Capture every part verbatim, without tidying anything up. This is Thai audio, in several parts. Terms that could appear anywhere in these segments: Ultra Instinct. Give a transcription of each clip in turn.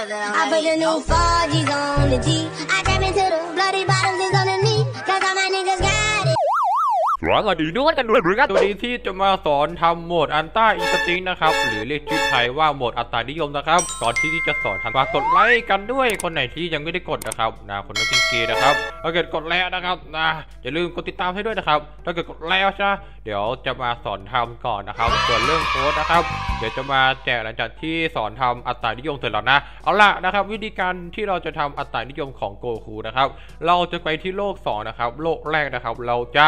I put the new four G's on the G. I tap into the bloody bottoms is on the knee. Cause all my niggas got it. สวัสดีด้วยกันด้วยครับตัวนี้ที่จะมาสอนทำโหมด Ultra Instinct นะครับหรือเรียกชื่อไทยว่าโหมดอัตรานิยมนะครับก่อนที่จะสอนทำฝากกดไลค์กันด้วยคนไหนที่ยังไม่ได้กดนะครับนะคนนั้นเป็นเกย์นะครับถ้าเกิดกดแล้วนะครับนะอย่าลืมกดติดตามให้ด้วยนะครับถ้าเกิดกดแล้วใช่เดี๋ยวจะมาสอนทำก่อนนะครับส่วนเรื่องโค้ดนะครับเดี๋ยวจะมาแจกหลังจากที่สอนทำอัตรานิยมเสร็จแล้วนะเอาล่ะนะครับวิธีการที่เราจะทำอัตรานิยมของโกคูนะครับเราจะไปที่โลกสองนะครับโลกแรกนะครับเราจะ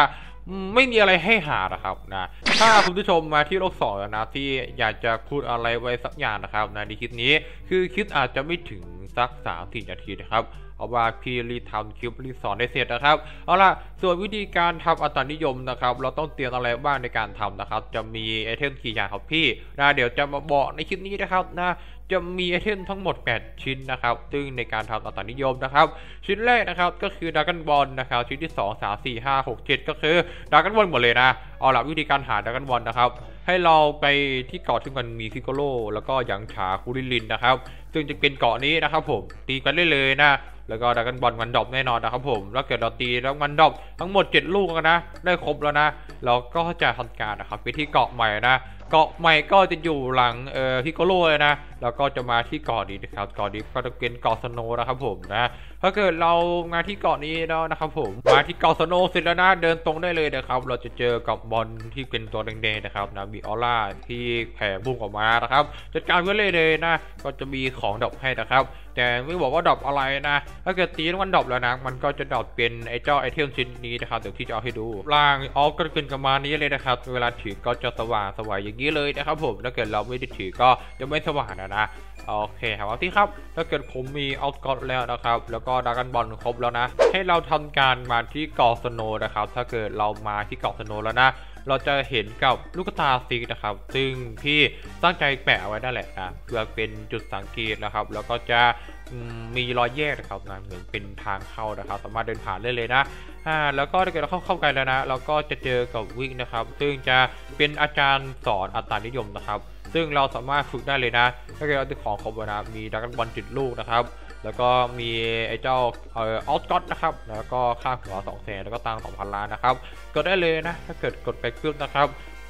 ไม่มีอะไรให้หานะครับนะถ้าคุณผู้ชมมาที่โลกสองแล้วนะที่อยากจะพูดอะไรไว้สักอย่างนะครับนะในคลิปนี้คือคลิปอาจจะไม่ถึงสักสามสี่นาทีนะครับเอาว่าพี่รีทำคลิปรีสอนได้เสร็จนะครับเอาล่ะส่วนวิธีการทำอัตรานิยมนะครับเราต้องเตรียมอะไรบ้างในการทำนะครับจะมีไอเทมกี่อย่างครับพี่นะเดี๋ยวจะมาบอกในคลิปนี้นะครับนะจะมีไอเทมทั้งหมดแปดชิ้นนะครับซึ่งในการทำอัตรานิยมนะครับชิ้นแรกนะครับก็คือดราก้อนบอลนะครับชิ้นที่สอง สาม สี่ ห้า หก เจ็ดก็คือดราก้อนบอลหมดเลยนะเอาล่ะวิธีการหาดราก้อนบอลนะครับให้เราไปที่เกาะที่มันมีซิโกโลแล้วก็ยังขาคูริลินนะครับซึ่งจะเป็นเกาะนี้นะครับผมตีกันได้เลยนะแล้วก็ดราก้อนบอลมันดรอปแน่นอนนะครับผมแล้วเกิดเราตีแล้วมันดรอปทั้งหมดเจ็ดลูกนะได้ครบแล้วนะเราก็จะทำการนะครับไปที่เกาะใหม่นะเกาะใหม่ก็จะอยู่หลังเอ่อพิโกโลเลยนะแล้วก็จะมาที่เกาะดีนะครับเกาะดีก็จะเป็นเกาะสโนว์นะครับผมนะถ้าเกิดเรามาที่เกาะนี้แล้วนะครับผมมาที่เกาะสโนว์เสร็จแล้วนะเดินตรงได้เลยนะครับเราจะเจอกับบอลที่เป็นตัวแดงๆนะครับนะมีออร่าที่แผ่บุ้งออกมานะครับจัดการไว้เลยเลยนะก็จะมีของดรอปให้นะครับแต่ไม่บอกว่าดรอปอะไรนะถ้าเกิดตีแล้วมันดรอปแล้วนะมันก็จะดรอปเป็นไอ้เจ้าไอเทมชิ้นนี้นะครับเดี๋ยวที่จะเอาให้ดูล่างออฟก็เป็นประมาณนี้เลยนะครับเวลาถือก็จะสว่างสวยอย่างนี้เลยนะครับผมถ้าเกิดเราไม่ได้ถือก็จะไม่สว่างนะโอเคครับเอาที่ครับถ้าเกิดผมมีออฟก็แล้วนะครับแล้วก็ดราก้อนบอลครบแล้วนะให้เราทำการมาที่เกาะสโนว์นะครับถ้าเกิดเรามาที่เกาะสโนว์แล้วนะเราจะเห็นกับลูกตาสีนะครับซึ่งพี่ตั้งใจแปะไว้นั่นแหละนะเพื่อเป็นจุดสังเกตนะครับแล้วก็จะมีรอยแยกนะครับนะเหมือนเป็นทางเข้านะครับสามารถเดินผ่านได้เลยนะอ่าแล้วก็ถ้าเกิดเราเข้าเข้ากันแล้วนะเราก็จะเจอกับวิกนะครับซึ่งจะเป็นอาจารย์สอนอัตรานิยมนะครับซึ่งเราสามารถฝึกได้เลยนะถ้าเกิดเราติดของครบนะมีดราก้อนบอลจุดลูกนะครับแล้วก็มีไอ้เจ้าเอ่อออสก็ตนะครับแล้วก็ค่าหัวสองแสนแล้วก็ตังสองพันล้านนะครับกดได้เลยนะถ้าเกิดกดไปครึ่งนะครับ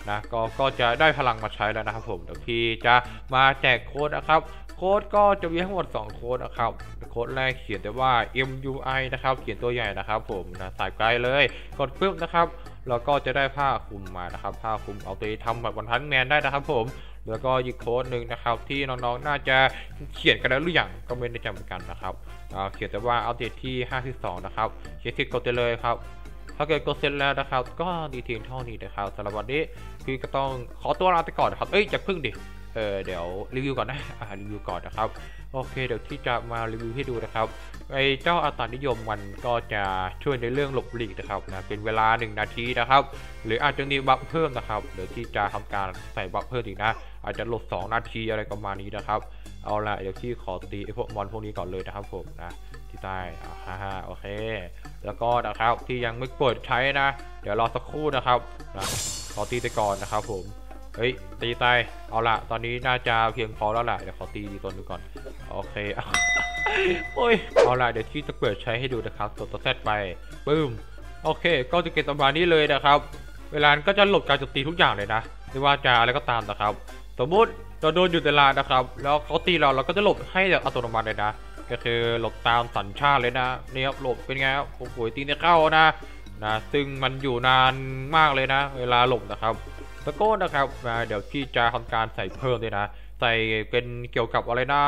นะก็ก็จะได้พลังมาใช้แล้วนะครับผมเดี๋ยวพี่จะมาแจกโค้ดนะครับโค้ดก็จะมีทั้งหมดสองโค้ดนะครับโค้ดแรกเขียนแต่ว่า เอ็ม ยู ไอ นะครับเขียนตัวใหญ่นะครับผมนะใส่ไกลเลยกดครึ่งนะครับแล้วก็จะได้ผ้าคลุมมานะครับผ้าคลุมเอาไปทำแบบวันทันแมนได้นะครับผมแล้วก็อีกโค้ดหนึ่งนะครับที่น้องๆน่าจะเขียนกันแล้วหรือยังก็ไม่ได้จำเหมือนกันนะครับเขียนแต่ว่าอัปเดตที่ห้าสิบสองนะครับเขียนเสร็จกดได้เลยครับถ้าเกิดกดเสร็จแล้วนะครับก็ดีเทนเท่านี้นะครับสำหรับวันนี้คือก็ต้องขอตัวลาไปก่อนนะครับเอ้ยอย่าพึ่งดิเออเดี๋ยวรีวิวก่อนนะอ่ารีวิวก่อนนะครับโอเคเดี๋ยวที่จะมารีวิวให้ดูนะครับไอ้เจ้าอัตรานิยมมันก็จะช่วยในเรื่องหลบหลีกนะครับนะเป็นเวลาหนึ่งนาทีนะครับหรืออาจจะมีบัฟเพิ่มนะครับเดี๋ยวที่จะทำการใส่บัฟเพิ่มอีกนะอาจจะหลบสองนาทีอะไรประมาณนี้นะครับเอาละเดี๋ยวที่ขอตีไอ้พวกมอนพวกนี้ก่อนเลยนะครับผมนะที่ใต้อ่าฮ่าโอเคแล้วก็นะครับที่ยังไม่เปิดใช้นะเดี๋ยวรอสักครู่นะครับนะขอตีไปก่อนนะครับผมเฮ้ยตีตายเอาละตอนนี้น่าจะเพียงพอแล้วแหละเดี๋ยวขอตีตัวนึงก่อนโอเคโอ้ยเอาละเดี๋ยวที่จะเปิดใช้ให้ดูนะครับตัวตัวแซดไปปื้มโอเคก็จะเก็บตำรานี้เลยนะครับเวลาก็จะหลบการโจมตีทุกอย่างเลยนะไม่ว่าจะอะไรก็ตามนะครับสมมติเราโดนอยู่ในลานนะครับแล้วเขาตีเราเราก็จะหลบให้แบบอัตโนมัติเลยนะก็คือหลบตามสัญชาติเลยนะเนี่ยหลบเป็นไงโอ้โหตีเนี่ยเข้านะนะซึ่งมันอยู่นานมากเลยนะเวลาหลบนะครับตะโกนนะครับเดี๋ยวที่จะทำการใส่เพิ่มด้วยนะใส่เป็นเกี่ยวกับอะไรนะ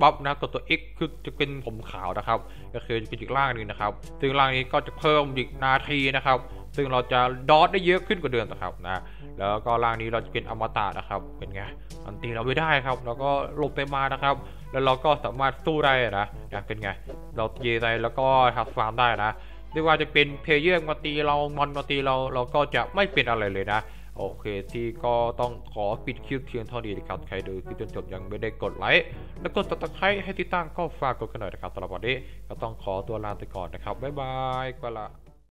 บัฟนะกับตัว X คือจะเป็นผมขาวนะครับก็คือเป็นอีกล่างนึงนะครับซึ่งล่างนี้ก็จะเพิ่มอีกนาทีนะครับซึ่งเราจะดอทได้เยอะขึ้นกว่าเดิมนะครับนะแล้วก็ล่างนี้เราจะเป็นอมตะนะครับเป็นไงอันตีเราไม่ได้ครับแล้วก็หลบได้มานะครับแล้วเราก็สามารถสู้ได้นะเป็นไงเราเยได้แล้วก็หักฟาร์มได้นะไม่ว่าจะเป็นเพลเยอร์มาตีเรามอนมาตีเราเราก็จะไม่เป็นอะไรเลยนะโอเคที่ก็ต้องขอปิดคลิปเพียงเท่านี้นะครับใครดูคลิปจนจบยังไม่ได้กดไลค์และกดติดตามให้ติดตั้งก็ฝากกดกันหน่อยนะครับสำหรับวันนี้ก็ต้องขอตัวลาไปก่อนนะครับบ๊ายบายก็ละ